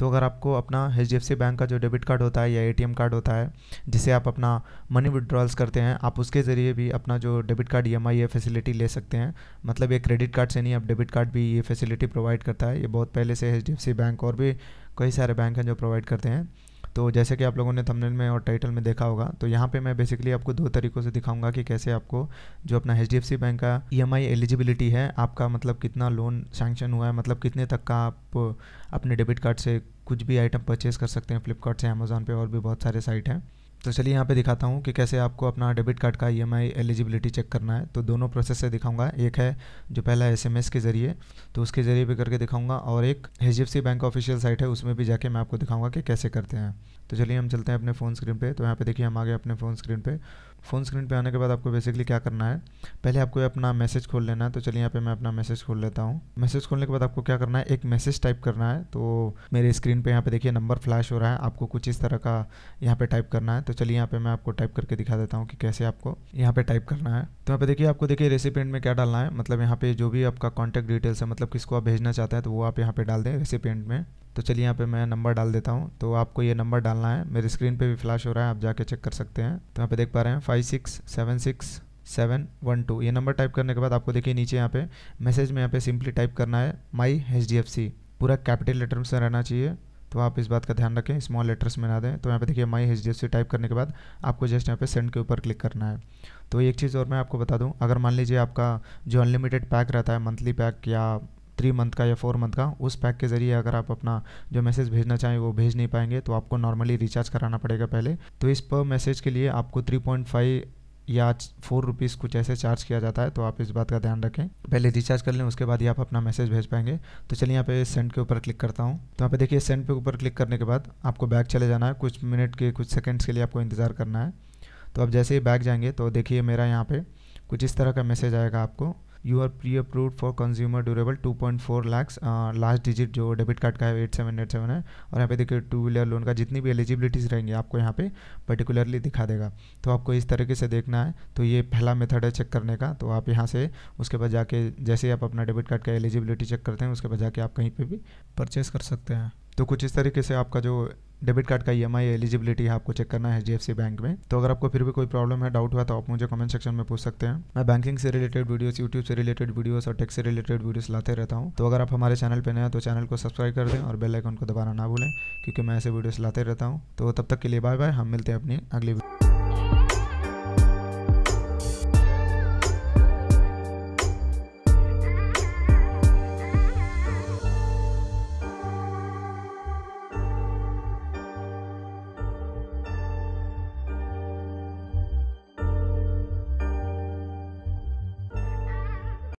तो अगर आपको अपना HDFC बैंक का जो डेबिट कार्ड होता है या ATM कार्ड होता है जिसे आप अपना मनी विड्रॉल्स करते हैं, आप उसके ज़रिए भी अपना जो डेबिट कार्ड EMI ये फैसिलिटी ले सकते हैं। मतलब ये क्रेडिट कार्ड से नहीं, आप डेबिट कार्ड भी ये फैसिलिटी प्रोवाइड करता है। ये बहुत पहले से HDFC बैंक और भी कई सारे बैंक हैं जो प्रोवाइड करते हैं। तो जैसे कि आप लोगों ने थंबनेल में और टाइटल में देखा होगा, तो यहाँ पे मैं बेसिकली आपको दो तरीक़ों से दिखाऊंगा कि कैसे आपको जो अपना HDFC बैंक का EMI एलिजिबिलिटी है आपका, मतलब कितना लोन सैंक्शन हुआ है, मतलब कितने तक का आप अपने डेबिट कार्ड से कुछ भी आइटम परचेज़ कर सकते हैं फ्लिपकार्ट से, अमेज़ॉन पे और भी बहुत सारे साइट हैं। तो चलिए यहाँ पे दिखाता हूँ कि कैसे आपको अपना डेबिट कार्ड का EMI एलिजिबिलिटी चेक करना है। तो दोनों प्रोसेस से दिखाऊंगा, एक है जो पहला SMS के ज़रिए, तो उसके ज़रिए भी करके दिखाऊंगा, और एक HDFC बैंक ऑफिशियल साइट है उसमें भी जाके मैं आपको दिखाऊंगा कि कैसे करते हैं। तो चलिए हम चलते हैं अपने फ़ोन स्क्रीन पर। तो यहाँ पर देखिए हम आ गए अपने फ़ोन स्क्रीन पर आने के बाद आपको बेसिकली क्या करना है, पहले आपको अपना मैसेज खोल लेना है। तो चलिए यहाँ पे मैं अपना मैसेज खोल लेता हूँ। मैसेज खोलने के बाद आपको क्या करना है, एक मैसेज टाइप करना है। तो मेरे स्क्रीन पे यहाँ पे देखिए नंबर फ्लैश हो रहा है, आपको कुछ इस तरह का यहाँ पे टाइप करना है। तो चलिए यहाँ पे मैं आपको टाइप करके दिखा देता हूँ कि कैसे आपको यहाँ पे टाइप करना है। तो यहाँ पे देखिए आपको रेसिपिएंट में क्या डालना है, मतलब यहाँ पे जो भी आपका कॉन्टैक्ट डिटेल्स है, मतलब किसको आप भेजना चाहते हैं तो वो आप यहाँ पे डाल दें रेसिपिएंट में। तो चलिए यहाँ पे मैं नंबर डाल देता हूँ। तो आपको ये नंबर डालना है, मेरे स्क्रीन पे भी फ्लैश हो रहा है, आप जाके चेक कर सकते हैं। तो यहाँ पे देख पा रहे हैं 56766712। ये नंबर टाइप करने के बाद आपको देखिए नीचे यहाँ पे मैसेज में यहाँ पे सिंपली टाइप करना है माई HDFC, पूरा कैपिटल लेटर्स में रहना चाहिए। तो आप इस बात का ध्यान रखें, स्मॉल लेटर्स में ना दें। तो यहाँ पे देखिए माई HDFC टाइप करने के बाद आपको जस्ट यहाँ पे सेंड के ऊपर क्लिक करना है। तो एक चीज़ और मैं आपको बता दूँ, अगर मान लीजिए आपका जो अनलिमिटेड पैक रहता है, मंथली पैक या 3 मंथ का या 4 मंथ का, उस पैक के ज़रिए अगर आप अपना जो मैसेज भेजना चाहें वो भेज नहीं पाएंगे तो आपको नॉर्मली रिचार्ज कराना पड़ेगा पहले। तो इस पर मैसेज के लिए आपको 3.5 या 4 रुपीज़ कुछ ऐसे चार्ज किया जाता है। तो आप इस बात का ध्यान रखें, पहले रिचार्ज कर लें, उसके बाद ही आप अपना मैसेज भेज पाएंगे। तो चलिए यहाँ पे सेंड के ऊपर क्लिक करता हूँ। तो यहाँ पे देखिए सेंड के ऊपर क्लिक करने के बाद आपको बैक चले जाना है, कुछ मिनट के कुछ सेकेंड्स के लिए आपको इंतज़ार करना है। तो आप जैसे ही बैक जाएंगे तो देखिए मेरा यहाँ पर कुछ इस तरह का मैसेज आएगा आपको, you are pre approved for consumer durable 2.4 lakh, last digit जो डेबिट कार्ड का है 8787 है। और यहाँ पे देखिए टू व्हीलर लोन का जितनी भी एलिजिबिलिटीज़ रहेंगी आपको यहाँ पे पर्टिकुलरली दिखा देगा। तो आपको इस तरीके से देखना है। तो ये पहला मेथड है चेक करने का। तो आप यहाँ से उसके बाद जाके जैसे ही आप अपना डेबिट कार्ड का एलिजिबिलिटी चेक करते हैं उसके बाद जाके आप कहीं पर भी परचेज़ कर सकते हैं। तो कुछ इस तरीके से आपका जो डेबिट कार्ड का EMI एलिजिबिलिटी है आपको चेक करना है HDFC बैंक में। तो अगर आपको फिर भी कोई प्रॉब्लम है, डाउट हुआ तो आप मुझे कमेंट सेक्शन में पूछ सकते हैं। मैं बैंकिंग से रिलेटेड वीडियोस, यूट्यूब से रिलेटेड वीडियोस और टेक से रिलेटेड वीडियोस लाते रहता हूं। तो अगर आप हमारे चैनल पर नए हैं तो चैनल को सब्सक्राइब कर दें और बेल आइकन को दबाना ना भूलें, क्योंकि मैं ऐसे वीडियोस लाते रहता हूँ। तो तब तक के लिए बाय बाय, हम मिलते हैं अपनी अगली वीडियो।